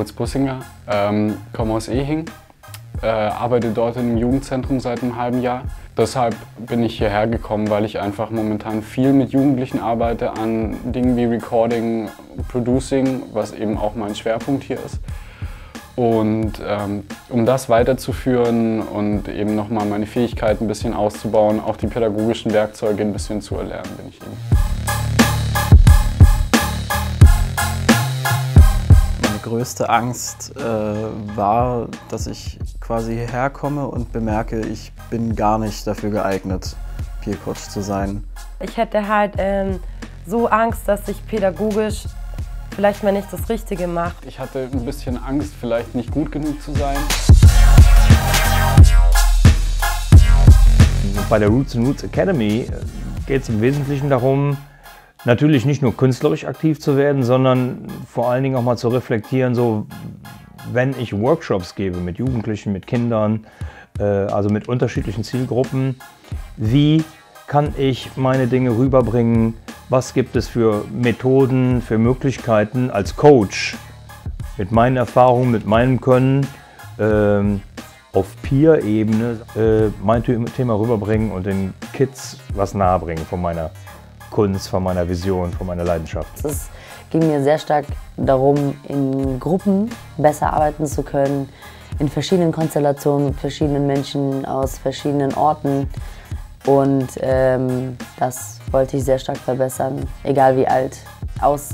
Moritz Bussinger, komme aus Ehing, arbeite dort im Jugendzentrum seit einem halben Jahr. Deshalb bin ich hierher gekommen, weil ich einfach momentan viel mit Jugendlichen arbeite an Dingen wie Recording, Producing, was eben auch mein Schwerpunkt hier ist. Und um das weiterzuführen und eben nochmal meine Fähigkeiten ein bisschen auszubauen, auch die pädagogischen Werkzeuge ein bisschen zu erlernen, bin ich eben. Meine größte Angst war, dass ich quasi hierher komme und bemerke, ich bin gar nicht dafür geeignet, Peer Coach zu sein. Ich hätte halt so Angst, dass ich pädagogisch vielleicht mal nicht das Richtige macht. Ich hatte ein bisschen Angst, vielleicht nicht gut genug zu sein. Bei der Roots & Routes Academy geht es im Wesentlichen darum, natürlich nicht nur künstlerisch aktiv zu werden, sondern vor allen Dingen auch mal zu reflektieren, so wenn ich Workshops gebe mit Jugendlichen, mit Kindern, also mit unterschiedlichen Zielgruppen, wie kann ich meine Dinge rüberbringen? Was gibt es für Methoden, für Möglichkeiten als Coach mit meinen Erfahrungen, mit meinem Können auf Peer-Ebene mein Thema rüberbringen und den Kids was nahebringen von meiner Kunst, von meiner Vision, von meiner Leidenschaft? Es ging mir sehr stark darum, in Gruppen besser arbeiten zu können, in verschiedenen Konstellationen, mit verschiedenen Menschen aus verschiedenen Orten. Und das wollte ich sehr stark verbessern, egal wie alt.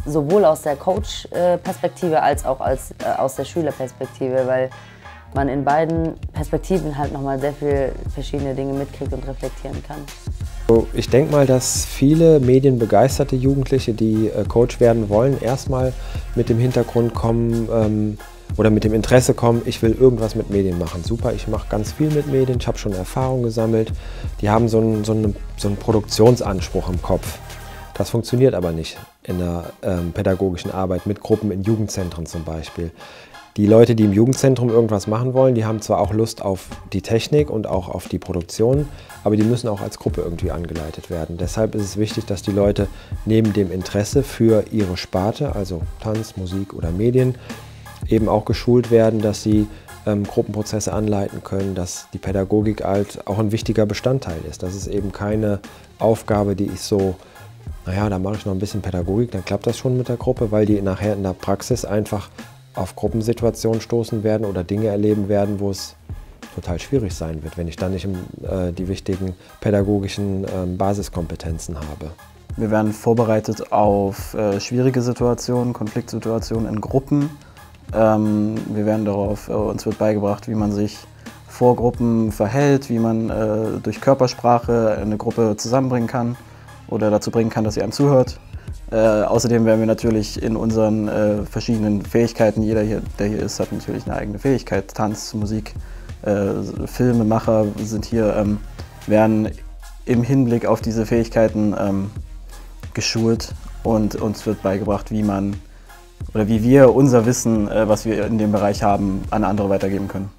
Sowohl aus der Coach-Perspektive als auch aus der Schülerperspektive, weil man in beiden Perspektiven halt nochmal sehr viele verschiedene Dinge mitkriegt und reflektieren kann. Ich denke mal, dass viele medienbegeisterte Jugendliche, die Coach werden wollen, erstmal mit dem Hintergrund kommen, oder mit dem Interesse kommen, ich will irgendwas mit Medien machen. Super, ich mache ganz viel mit Medien, ich habe schon Erfahrung gesammelt. Die haben so einen Produktionsanspruch im Kopf. Das funktioniert aber nicht in der pädagogischen Arbeit mit Gruppen in Jugendzentren zum Beispiel. Die Leute, die im Jugendzentrum irgendwas machen wollen, die haben zwar auch Lust auf die Technik und auch auf die Produktion, aber die müssen auch als Gruppe irgendwie angeleitet werden. Deshalb ist es wichtig, dass die Leute neben dem Interesse für ihre Sparte, also Tanz, Musik oder Medien, eben auch geschult werden, dass sie Gruppenprozesse anleiten können, dass die Pädagogik halt auch ein wichtiger Bestandteil ist. Das ist eben keine Aufgabe, die ich so, naja, da mache ich noch ein bisschen Pädagogik, dann klappt das schon mit der Gruppe, weil die nachher in der Praxis einfach auf Gruppensituationen stoßen werden oder Dinge erleben werden, wo es total schwierig sein wird, wenn ich dann nicht die wichtigen pädagogischen Basiskompetenzen habe. Wir werden vorbereitet auf schwierige Situationen, Konfliktsituationen in Gruppen. Uns wird beigebracht, wie man sich vor Gruppen verhält, wie man durch Körpersprache eine Gruppe zusammenbringen kann oder dazu bringen kann, dass sie einem zuhört. Außerdem werden wir natürlich in unseren verschiedenen Fähigkeiten, jeder hier, der hier ist, hat natürlich eine eigene Fähigkeit, Tanz, Musik, Filmemacher sind hier, werden im Hinblick auf diese Fähigkeiten geschult und uns wird beigebracht, wie man oder wie wir unser Wissen, was wir in dem Bereich haben, an andere weitergeben können.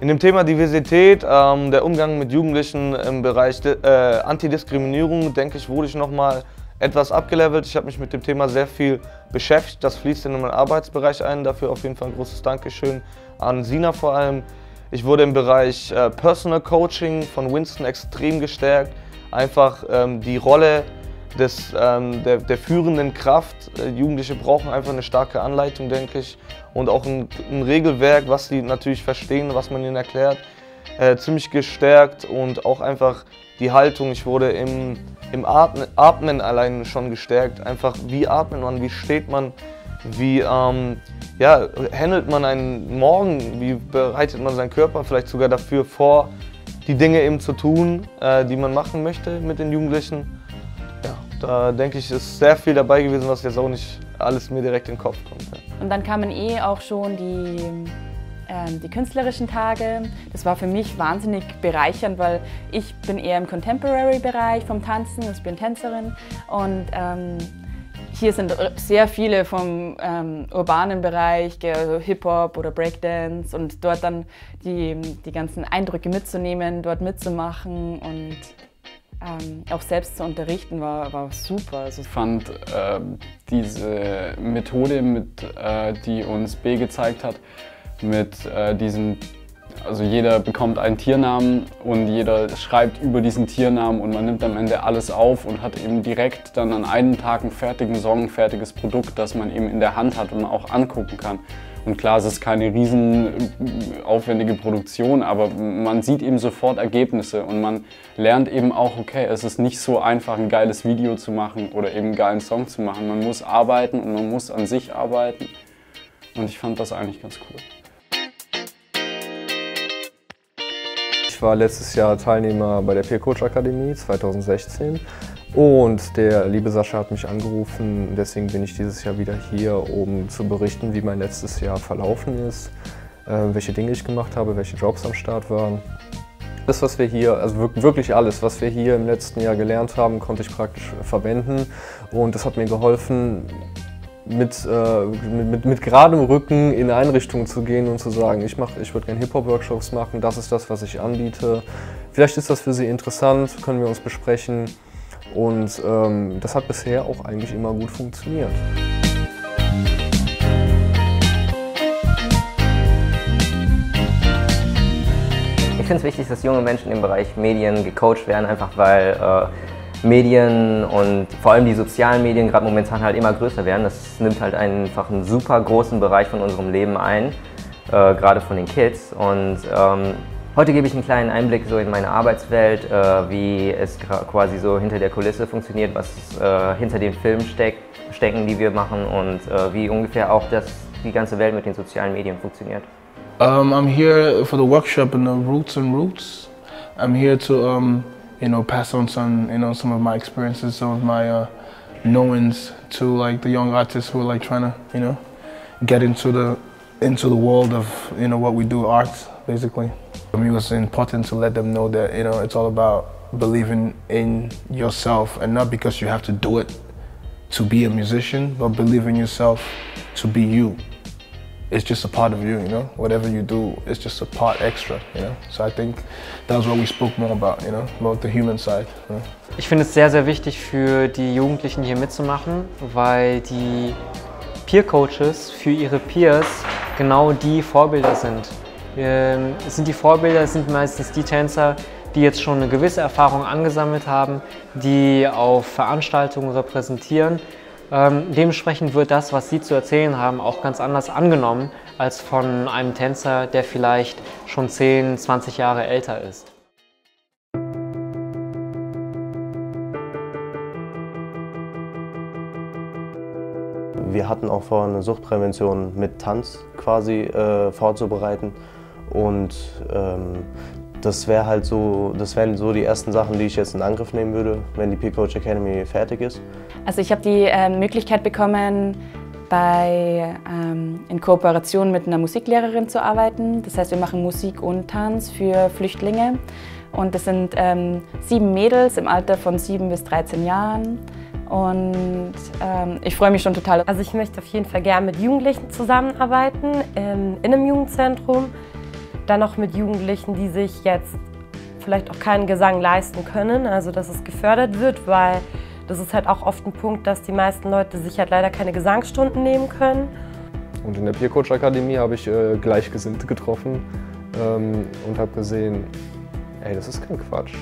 In dem Thema Diversität, der Umgang mit Jugendlichen im Bereich Antidiskriminierung, denke ich, wurde ich nochmal etwas abgelevelt. Ich habe mich mit dem Thema sehr viel beschäftigt. Das fließt in meinen Arbeitsbereich ein. Dafür auf jeden Fall ein großes Dankeschön an Sina vor allem. Ich wurde im Bereich Personal Coaching von Winston extrem gestärkt. Einfach die Rolle der führenden Kraft. Jugendliche brauchen einfach eine starke Anleitung, denke ich. Und auch ein Regelwerk, was sie natürlich verstehen, was man ihnen erklärt. Ziemlich gestärkt und auch einfach die Haltung. Ich wurde im Atmen allein schon gestärkt. Einfach wie atmet man, wie steht man, wie handelt man einen Morgen, wie bereitet man seinen Körper vielleicht sogar dafür vor, die Dinge eben zu tun, die man machen möchte mit den Jugendlichen. Da denke ich, ist sehr viel dabei gewesen, was jetzt auch nicht alles mir direkt in den Kopf kommt. Ja. Und dann kamen auch schon die die künstlerischen Tage. Das war für mich wahnsinnig bereichernd, weil ich bin eher im Contemporary-Bereich vom Tanzen, ich bin Tänzerin und hier sind sehr viele vom urbanen Bereich, also Hip-Hop oder Breakdance, und dort dann die ganzen Eindrücke mitzunehmen, dort mitzumachen und auch selbst zu unterrichten war super. Also ich fand diese Methode, die uns B gezeigt hat, mit diesem, also jeder bekommt einen Tiernamen und jeder schreibt über diesen Tiernamen und man nimmt am Ende alles auf und hat eben direkt dann an einem Tag einen fertigen Song, ein fertiges Produkt, das man eben in der Hand hat und auch angucken kann. Und klar, es ist keine riesen aufwendige Produktion, aber man sieht eben sofort Ergebnisse und man lernt eben auch, okay, es ist nicht so einfach, ein geiles Video zu machen oder eben einen geilen Song zu machen. Man muss arbeiten und man muss an sich arbeiten und ich fand das eigentlich ganz cool. Ich war letztes Jahr Teilnehmer bei der Peer Coach Academy 2016 und der liebe Sascha hat mich angerufen, deswegen bin ich dieses Jahr wieder hier, um zu berichten, wie mein letztes Jahr verlaufen ist, welche Dinge ich gemacht habe, welche Jobs am Start waren. Das, was wir hier, also wirklich alles, was wir hier im letzten Jahr gelernt haben, konnte ich praktisch verwenden und das hat mir geholfen, mit geradem Rücken in Einrichtungen zu gehen und zu sagen, ich würde gerne Hip-Hop-Workshops machen, das ist das, was ich anbiete. Vielleicht ist das für Sie interessant, können wir uns besprechen. Und das hat bisher auch eigentlich immer gut funktioniert. Ich finde es wichtig, dass junge Menschen im Bereich Medien gecoacht werden, einfach weil Medien und vor allem die sozialen Medien gerade momentan halt immer größer werden. Das nimmt halt einfach einen super großen Bereich von unserem Leben ein, gerade von den Kids. Und heute gebe ich einen kleinen Einblick so in meine Arbeitswelt, wie es quasi so hinter der Kulisse funktioniert, was hinter den Filmen stecken, die wir machen, und wie ungefähr auch die ganze Welt mit den sozialen Medien funktioniert. I'm here for the workshop in the Roots and Routes. I'm here to you know, pass on some of my experiences, some of my knowings to like the young artists who are like trying to, you know, get into the world of, you know, what we do, arts basically. For me, it was important to let them know that, you know, it's all about believing in yourself, and not because you have to do it to be a musician, but believe in yourself to be you. It's just a part of you, you know? Whatever you do, it's just a part extra, you know? So I think that's what we spoke more about, you know? About the human side, you know? Ich finde es sehr, sehr wichtig für die Jugendlichen hier mitzumachen, weil die Peer-Coaches für ihre Peers genau die Vorbilder sind. Es sind meistens die Tänzer, die jetzt schon eine gewisse Erfahrung angesammelt haben, die auf Veranstaltungen repräsentieren. Dementsprechend wird das, was Sie zu erzählen haben, auch ganz anders angenommen als von einem Tänzer, der vielleicht schon 10, 20 Jahre älter ist. Wir hatten auch vor, eine Suchtprävention mit Tanz quasi vorzubereiten, und das wären so die ersten Sachen, die ich jetzt in Angriff nehmen würde, wenn die Peer Coach Academy fertig ist. Also ich habe die Möglichkeit bekommen, in Kooperation mit einer Musiklehrerin zu arbeiten. Das heißt, wir machen Musik und Tanz für Flüchtlinge. Und das sind 7 Mädels im Alter von 7 bis 13 Jahren. Und ich freue mich schon total. Also ich möchte auf jeden Fall gerne mit Jugendlichen zusammenarbeiten, in einem Jugendzentrum. Dann auch mit Jugendlichen, die sich jetzt vielleicht auch keinen Gesang leisten können, also dass es gefördert wird, weil das ist halt auch oft ein Punkt, dass die meisten Leute sich halt leider keine Gesangsstunden nehmen können. Und in der Peer Coach Akademie habe ich Gleichgesinnte getroffen und habe gesehen, ey, das ist kein Quatsch.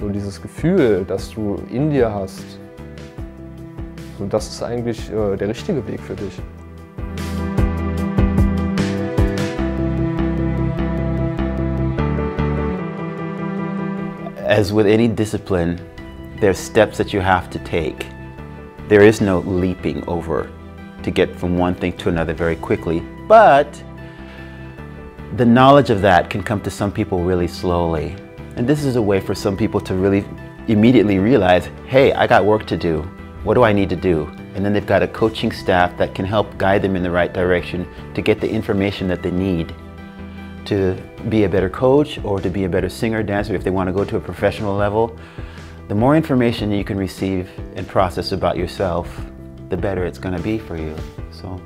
So dieses Gefühl, das du in dir hast, so, das ist eigentlich der richtige Weg für dich. As with any discipline, there's steps that you have to take. There is no leaping over to get from one thing to another very quickly, but the knowledge of that can come to some people really slowly. And this is a way for some people to really immediately realize, hey, I got work to do. What do I need to do? And then they've got a coaching staff that can help guide them in the right direction to get the information that they need to be a better coach or to be a better singer, dancer, if they want to go to a professional level. The more information you can receive and process about yourself, the better it's going to be for you. So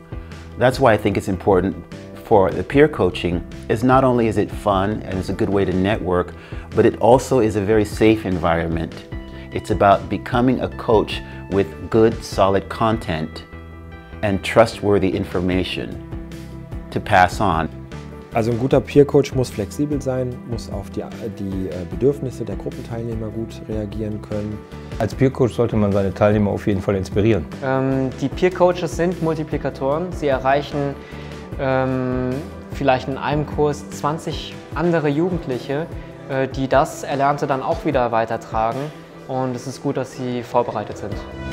that's why I think it's important for the peer coaching. Is not only is it fun and it's a good way to network, but it also is a very safe environment. It's about becoming a coach with good, solid content and trustworthy information to pass on. Also ein guter Peer Coach muss flexibel sein, muss auf die Bedürfnisse der Gruppenteilnehmer gut reagieren können. Als Peer Coach sollte man seine Teilnehmer auf jeden Fall inspirieren. Die Peer Coaches sind Multiplikatoren. Sie erreichen vielleicht in einem Kurs 20 andere Jugendliche, die das Erlernte dann auch wieder weitertragen. Und es ist gut, dass sie vorbereitet sind.